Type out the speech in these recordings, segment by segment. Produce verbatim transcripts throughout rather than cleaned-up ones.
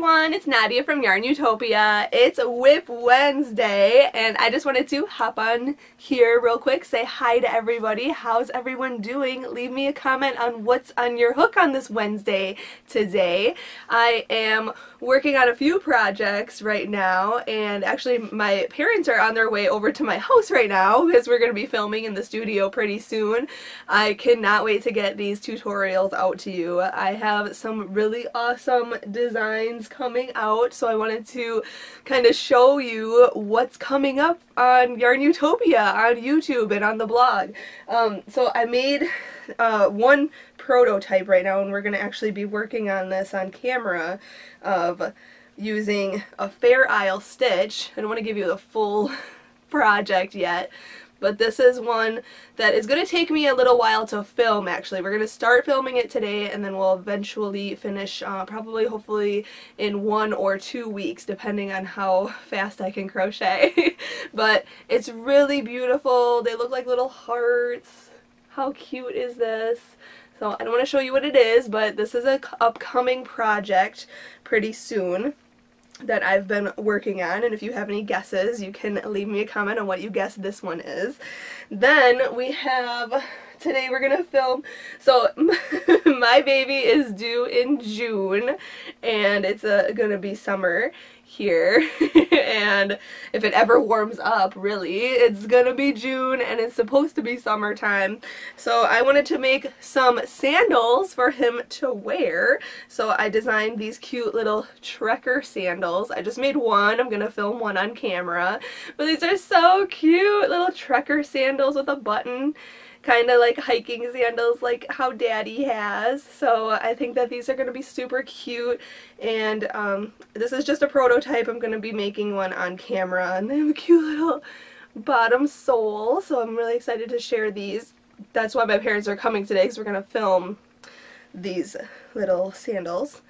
everyone, it's Nadia from Yarn Utopia. It's Whip Wednesday and I just wanted to hop on here real quick, say hi to everybody. How's everyone doing? Leave me a comment on what's on your hook on this Wednesday today. I am working on a few projects right now, and actually my parents are on their way over to my house right now because we're going to be filming in the studio pretty soon. I cannot wait to get these tutorials out to you. I have some really awesome designs coming out, so I wanted to kind of show you what's coming up on Yarn Utopia on YouTube and on the blog. Um, so I made uh, one prototype right now, and we're going to actually be working on this on camera of using a Fair Isle stitch. I don't want to give you the full project yet, but this is one that is going to take me a little while to film, actually. We're going to start filming it today, and then we'll eventually finish uh, probably, hopefully, in one or two weeks, depending on how fast I can crochet. But it's really beautiful. They look like little hearts. How cute is this? So I don't want to show you what it is, but this is an upcoming project pretty soon that I've been working on, and if you have any guesses, you can leave me a comment on what you guess this one is. Then we have, today we're gonna film, so my baby is due in June, and it's uh, gonna be summer here, and if it ever warms up, really, it's gonna be June, and it's supposed to be summertime, so I wanted to make some sandals for him to wear, so I designed these cute little trekker sandals. I just made one. I'm gonna film one on camera, but these are so cute, little trekker sandals with a button, kind of like hiking sandals like how Daddy has. So I think that these are going to be super cute, and um, this is just a prototype. I'm going to be making one on camera, and they have a cute little bottom sole, so I'm really excited to share these. That's why my parents are coming today, because we're going to film these little sandals.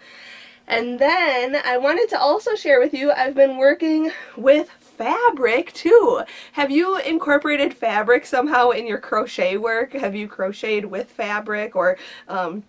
And then I wanted to also share with you, I've been working with fabric too. Have you incorporated fabric somehow in your crochet work? Have you crocheted with fabric, or um,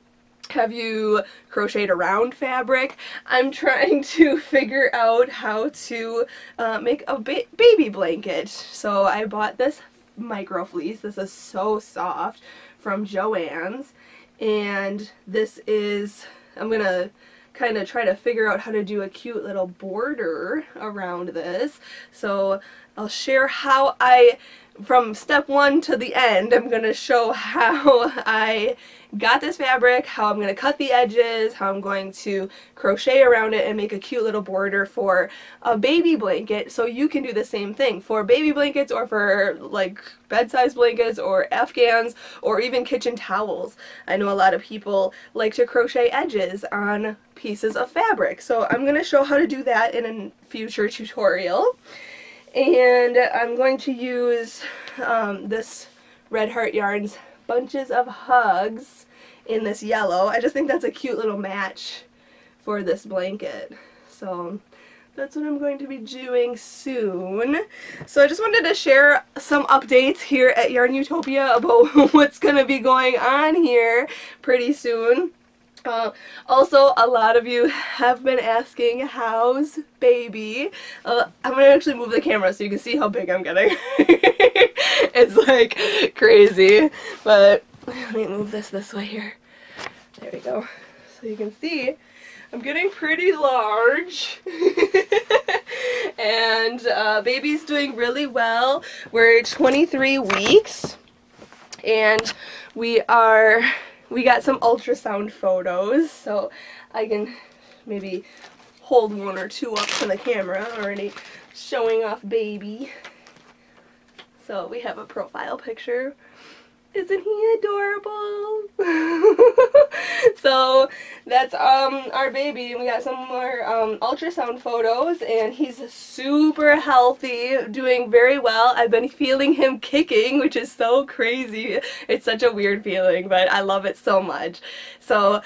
have you crocheted around fabric? I'm trying to figure out how to uh, make a ba baby blanket. So I bought this micro fleece. This is so soft, from Joann's, and this is, I'm gonna kind of try to figure out how to do a cute little border around this. So I'll share how I, from step one to the end, I'm going to show how I got this fabric, how I'm going to cut the edges, how I'm going to crochet around it and make a cute little border for a baby blanket, so you can do the same thing for baby blankets, or for like bed-sized blankets or afghans, or even kitchen towels. I know a lot of people like to crochet edges on pieces of fabric, so I'm going to show how to do that in a future tutorial. And I'm going to use um, this Red Heart Yarns Bunches of Hugs in this yellow. I just think that's a cute little match for this blanket. So that's what I'm going to be doing soon. So I just wanted to share some updates here at Yarn Utopia about what's going to be going on here pretty soon. Uh, also, a lot of you have been asking, how's baby? Uh, I'm going to actually move the camera so you can see how big I'm getting. It's like crazy, but let me move this this way here. There we go. So you can see I'm getting pretty large. And uh, baby's doing really well. We're twenty-three weeks, and we are... we got some ultrasound photos, so I can maybe hold one or two up to the camera, already showing off baby. So we have a profile picture. Isn't he adorable? So that's um our baby. We got some more um, ultrasound photos, and he's super healthy, doing very well. I've been feeling him kicking, which is so crazy. It's such a weird feeling, but I love it so much. So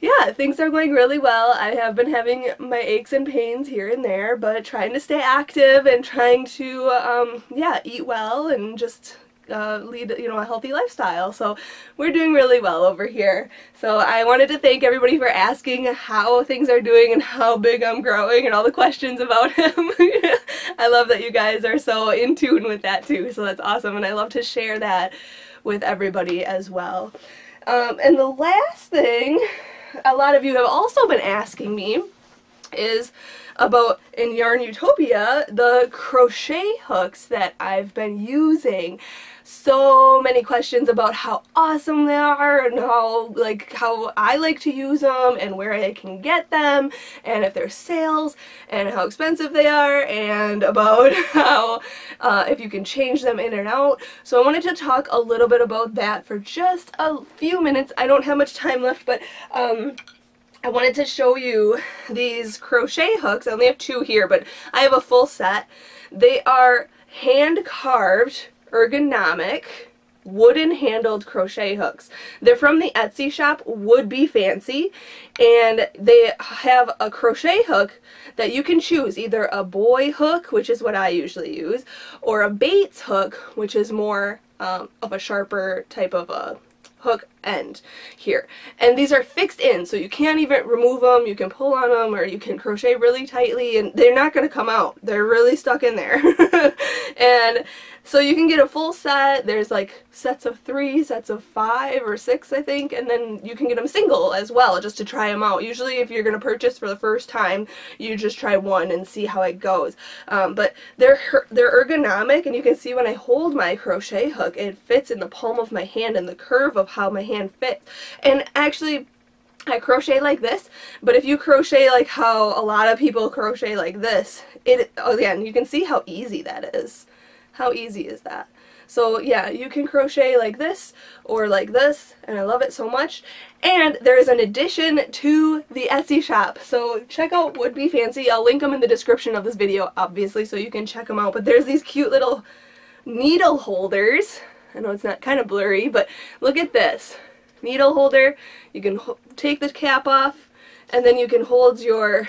yeah, things are going really well. I have been having my aches and pains here and there, but trying to stay active and trying to um, yeah, eat well and just uh, lead, you know, a healthy lifestyle. So we're doing really well over here. So I wanted to thank everybody for asking how things are doing and how big I'm growing and all the questions about him. I love that you guys are so in tune with that too, so that's awesome, and I love to share that with everybody as well. Um, and the last thing a lot of you have also been asking me is about, in Yarn Utopia, the crochet hooks that I've been using. So many questions about how awesome they are and how, like, how I like to use them and where I can get them and if there's sales and how expensive they are and about how uh, if you can change them in and out. So I wanted to talk a little bit about that for just a few minutes. I don't have much time left, but um, I wanted to show you these crochet hooks. I only have two here, but I have a full set. They are hand-carved, ergonomic, wooden-handled crochet hooks. They're from the Etsy shop, Would Be Fancy, and they have a crochet hook that you can choose, either a Boye hook, which is what I usually use, or a Bates hook, which is more um, of a sharper type of a hook end here, and these are fixed in, so you can't even remove them. You can pull on them, or you can crochet really tightly, and they're not going to come out. They're really stuck in there. And so you can get a full set. There's like sets of three, sets of five or six, I think, and then you can get them single as well, just to try them out. Usually if you're going to purchase for the first time, you just try one and see how it goes. Um, but they're they're ergonomic, and you can see when I hold my crochet hook, it fits in the palm of my hand and the curve of how my hand fits. And actually, I crochet like this, but if you crochet like how a lot of people crochet like this, it, again, you can see how easy that is. How easy is that? So yeah, you can crochet like this or like this, and I love it so much. And there is an addition to the Etsy shop, so check out Would Be Fancy. I'll link them in the description of this video, obviously, so you can check them out. But there's these cute little needle holders. I know it's not, kind of blurry, but look at this needle holder. You can ho take the cap off, and then you can hold your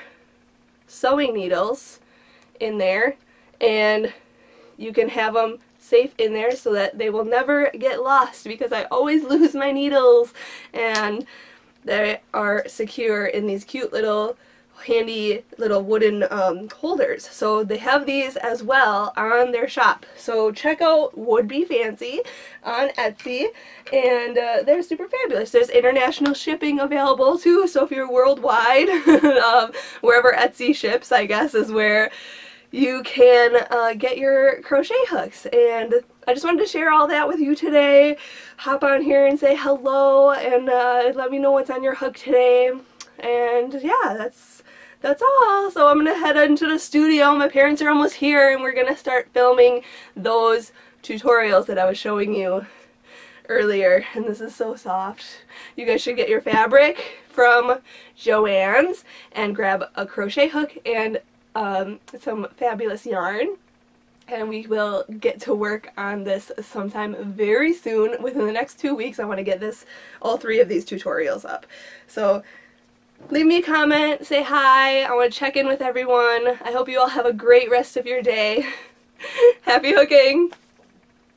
sewing needles in there, and you can have them safe in there so that they will never get lost, because I always lose my needles, and they are secure in these cute little handy little wooden um, holders. So they have these as well on their shop. So check out Would Be Fancy on Etsy, and uh, they're super fabulous. There's international shipping available too, so if you're worldwide, um, wherever Etsy ships, I guess, is where you can uh, get your crochet hooks. And I just wanted to share all that with you today. Hop on here and say hello, and uh, let me know what's on your hook today. And yeah, that's that's all. So I'm gonna head into the studio. My parents are almost here, and we're gonna start filming those tutorials that I was showing you earlier. And this is so soft. You guys should get your fabric from Joann's and grab a crochet hook and Um, some fabulous yarn, and we will get to work on this sometime very soon. Within the next two weeks I want to get this, all three of these tutorials up. So leave me a comment, say hi, I want to check in with everyone. I hope you all have a great rest of your day. Happy hooking!